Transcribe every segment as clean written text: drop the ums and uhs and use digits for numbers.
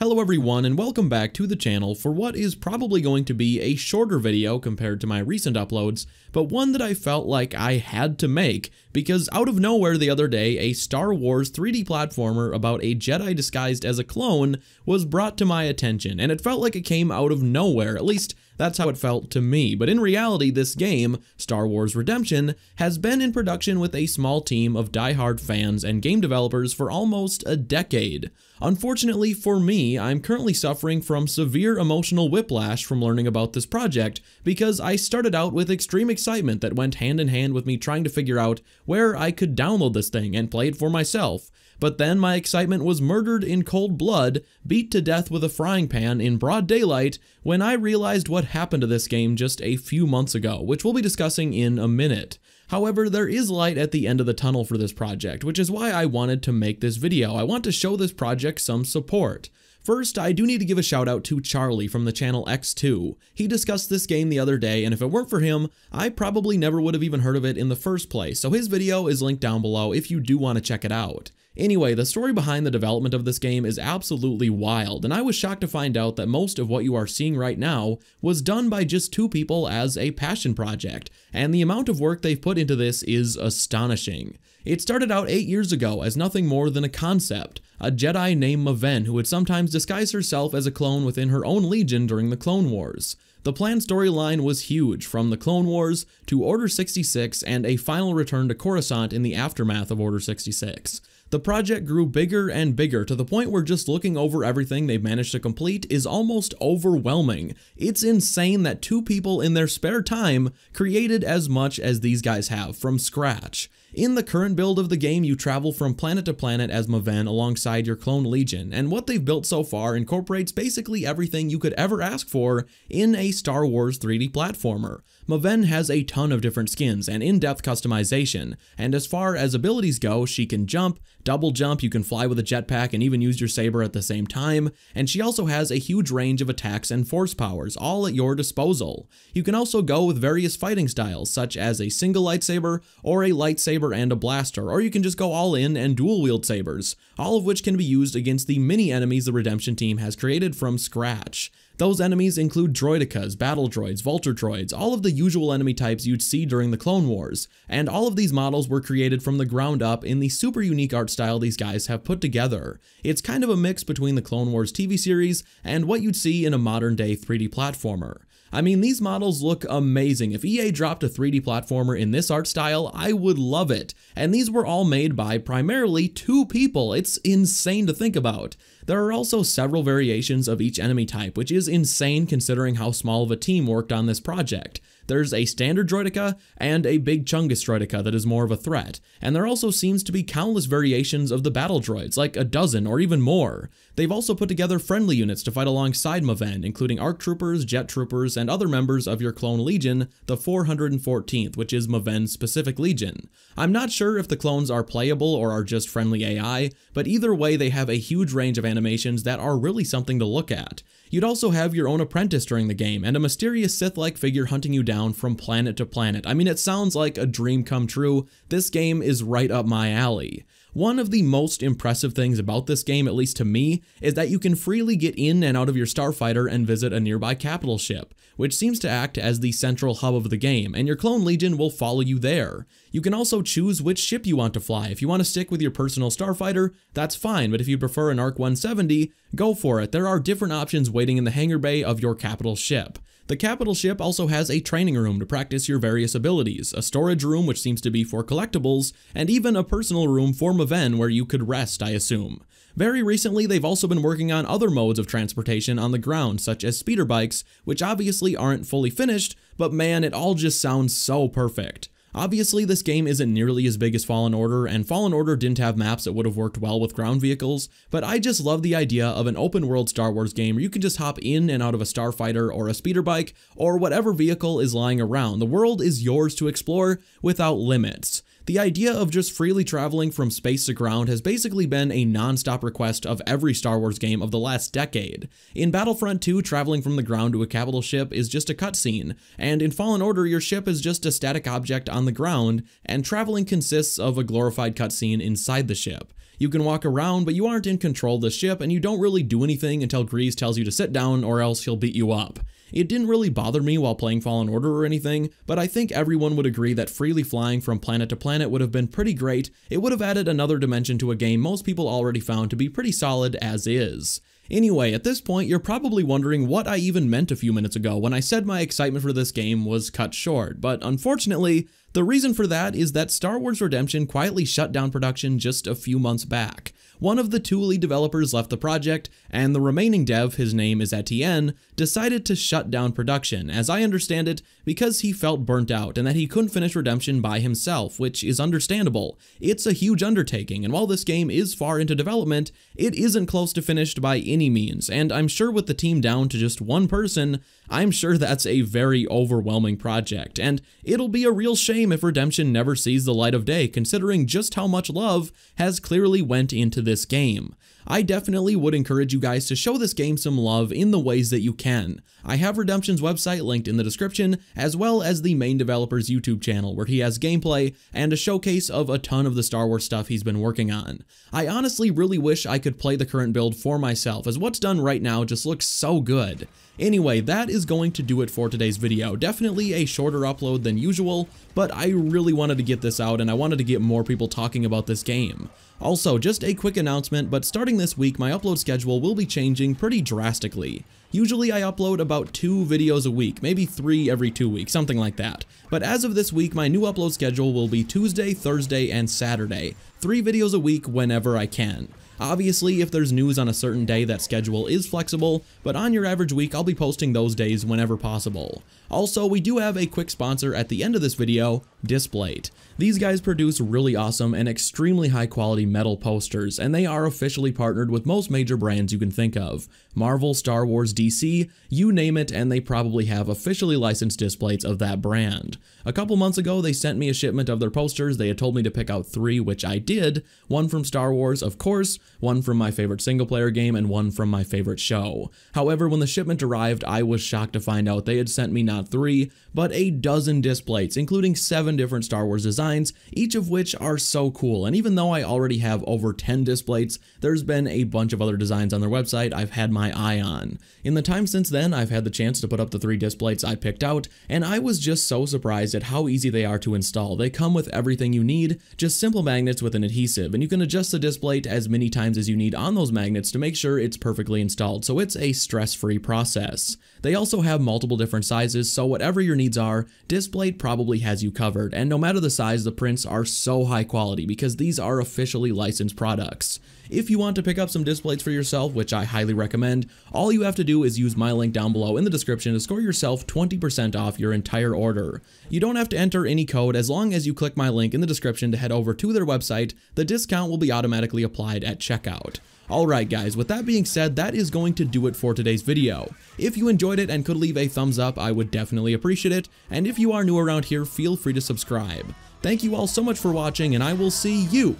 Hello everyone and welcome back to the channel for what is probably going to be a shorter video compared to my recent uploads, but one that I felt like I had to make because out of nowhere the other day a Star Wars 3D platformer about a Jedi disguised as a clone was brought to my attention, and it felt like it came out of nowhere, at least that's how it felt to me. But in reality, this game, Star Wars Redemption, has been in production with a small team of die-hard fans and game developers for almost a decade. Unfortunately for me, I'm currently suffering from severe emotional whiplash from learning about this project because I started out with extreme excitement that went hand in hand with me trying to figure out where I could download this thing and play it for myself. But then my excitement was murdered in cold blood, beat to death with a frying pan in broad daylight when I realized what happened to this game just a few months ago, which we'll be discussing in a minute. However, there is light at the end of the tunnel for this project, which is why I wanted to make this video. I want to show this project some support. First, I do need to give a shout out to Charlie from the channel X2. He discussed this game the other day, and if it weren't for him, I probably never would have even heard of it in the first place, so his video is linked down below if you do want to check it out. Anyway, the story behind the development of this game is absolutely wild, and I was shocked to find out that most of what you are seeing right now was done by just two people as a passion project, and the amount of work they've put into this is astonishing. It started out 8 years ago as nothing more than a concept, a Jedi named Maven who would sometimes disguise herself as a clone within her own legion during the Clone Wars. The planned storyline was huge, from the Clone Wars to Order 66 and a final return to Coruscant in the aftermath of Order 66. The project grew bigger and bigger to the point where just looking over everything they've managed to complete is almost overwhelming. It's insane that two people in their spare time created as much as these guys have from scratch. In the current build of the game, you travel from planet to planet as Maven alongside your clone legion, and what they've built so far incorporates basically everything you could ever ask for in a Star Wars 3D platformer. Maven has a ton of different skins and in-depth customization, and as far as abilities go, she can jump, double jump, you can fly with a jetpack and even use your saber at the same time, and she also has a huge range of attacks and force powers, all at your disposal. You can also go with various fighting styles, such as a single lightsaber or a lightsaber and a blaster, or you can just go all in and dual wield sabers, all of which can be used against the mini enemies the Redemption team has created from scratch. Those enemies include droidicas, battle droids, vulture droids, all of the usual enemy types you'd see during the Clone Wars, and all of these models were created from the ground up in the super unique art style these guys have put together. It's kind of a mix between the Clone Wars TV series and what you'd see in a modern day 3D platformer. I mean, these models look amazing. If EA dropped a 3D platformer in this art style, I would love it. And these were all made by primarily two people. It's insane to think about. There are also several variations of each enemy type, which is insane considering how small of a team worked on this project. There's a standard droidica and a big Chungus droidica that is more of a threat, and there also seems to be countless variations of the battle droids, like a dozen or even more. They've also put together friendly units to fight alongside Maven, including ARC troopers, jet troopers, and other members of your clone legion, the 414th, which is Maven's specific legion. I'm not sure if the clones are playable or are just friendly AI, but either way they have a huge range of animations that are really something to look at. You'd also have your own apprentice during the game, and a mysterious Sith-like figure hunting you down from planet to planet. I mean, it sounds like a dream come true. This game is right up my alley. One of the most impressive things about this game, at least to me, is that you can freely get in and out of your starfighter and visit a nearby capital ship, which seems to act as the central hub of the game, and your clone legion will follow you there. You can also choose which ship you want to fly. If you want to stick with your personal starfighter, that's fine, but if you prefer an ARC-170, go for it. There are different options waiting in the hangar bay of your capital ship. The capital ship also has a training room to practice your various abilities, a storage room which seems to be for collectibles, and even a personal room for Maven where you could rest, I assume. Very recently, they've also been working on other modes of transportation on the ground, such as speeder bikes, which obviously aren't fully finished, but man, it all just sounds so perfect. Obviously, this game isn't nearly as big as Fallen Order, and Fallen Order didn't have maps that would have worked well with ground vehicles, but I just love the idea of an open-world Star Wars game where you can just hop in and out of a starfighter or a speeder bike or whatever vehicle is lying around. The world is yours to explore without limits. The idea of just freely traveling from space to ground has basically been a non-stop request of every Star Wars game of the last decade. In Battlefront II, traveling from the ground to a capital ship is just a cutscene, and in Fallen Order, your ship is just a static object on the ground, and traveling consists of a glorified cutscene inside the ship. You can walk around, but you aren't in control of the ship, and you don't really do anything until Grease tells you to sit down or else he'll beat you up. It didn't really bother me while playing Fallen Order or anything, but I think everyone would agree that freely flying from planet to planet would have been pretty great. It would have added another dimension to a game most people already found to be pretty solid as is. Anyway, at this point, you're probably wondering what I even meant a few minutes ago when I said my excitement for this game was cut short, but unfortunately, the reason for that is that Star Wars Redemption quietly shut down production just a few months back. One of the two lead developers left the project, and the remaining dev, his name is Etienne, decided to shut down production, as I understand it, because he felt burnt out and that he couldn't finish Redemption by himself, which is understandable. It's a huge undertaking, and while this game is far into development, it isn't close to finished by any means, and I'm sure with the team down to just one person, I'm sure that's a very overwhelming project, and it'll be a real shame if Redemption never sees the light of day, considering just how much love has clearly went into this game. I definitely would encourage you guys to show this game some love in the ways that you can. I have Redemption's website linked in the description, as well as the main developer's YouTube channel where he has gameplay and a showcase of a ton of the Star Wars stuff he's been working on. I honestly really wish I could play the current build for myself, as what's done right now just looks so good. Anyway, that is going to do it for today's video. Definitely a shorter upload than usual, but I really wanted to get this out and I wanted to get more people talking about this game. Also, just a quick announcement, but starting this week, my upload schedule will be changing pretty drastically. Usually I upload about 2 videos a week, maybe 3 every 2 weeks, something like that. But as of this week, my new upload schedule will be Tuesday, Thursday, and Saturday. 3 videos a week whenever I can. Obviously, if there's news on a certain day, that schedule is flexible, but on your average week, I'll be posting those days whenever possible. Also, we do have a quick sponsor at the end of this video, Displate. These guys produce really awesome and extremely high quality metal posters, and they are officially partnered with most major brands you can think of. Marvel, Star Wars, DC, you name it, and they probably have officially licensed Displates of that brand. A couple months ago, they sent me a shipment of their posters. They had told me to pick out 3, which I did. One from Star Wars, of course, one from my favorite single player game, and one from my favorite show. However, when the shipment arrived, I was shocked to find out they had sent me not 3, but a dozen Displates, including 7 different Star Wars designs, each of which are so cool. And even though I already have over 10 Displates, there's been a bunch of other designs on their website I've had my eye on. In the time since then, I've had the chance to put up the 3 Displates I picked out, and I was just so surprised at how easy they are to install. They come with everything you need, just simple magnets with an adhesive, and you can adjust the Displate as many times as you need on those magnets to make sure it's perfectly installed, so it's a stress-free process. They also have multiple different sizes, so whatever your needs are, Displate probably has you covered, and no matter the size, the prints are so high quality because these are officially licensed products. If you want to pick up some Displates for yourself, which I highly recommend, all you have to do is use my link down below in the description to score yourself 20% off your entire order. You don't have to enter any code as long as you click my link in the description to head over to their website. The discount will be automatically applied at checkout. Alright guys, with that being said, that is going to do it for today's video. If you enjoyed it and could leave a thumbs up, I would definitely appreciate it, and if you are new around here, feel free to subscribe. Thank you all so much for watching, and I will see you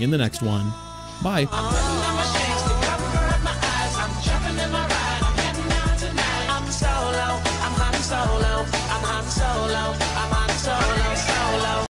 in the next one. Bye.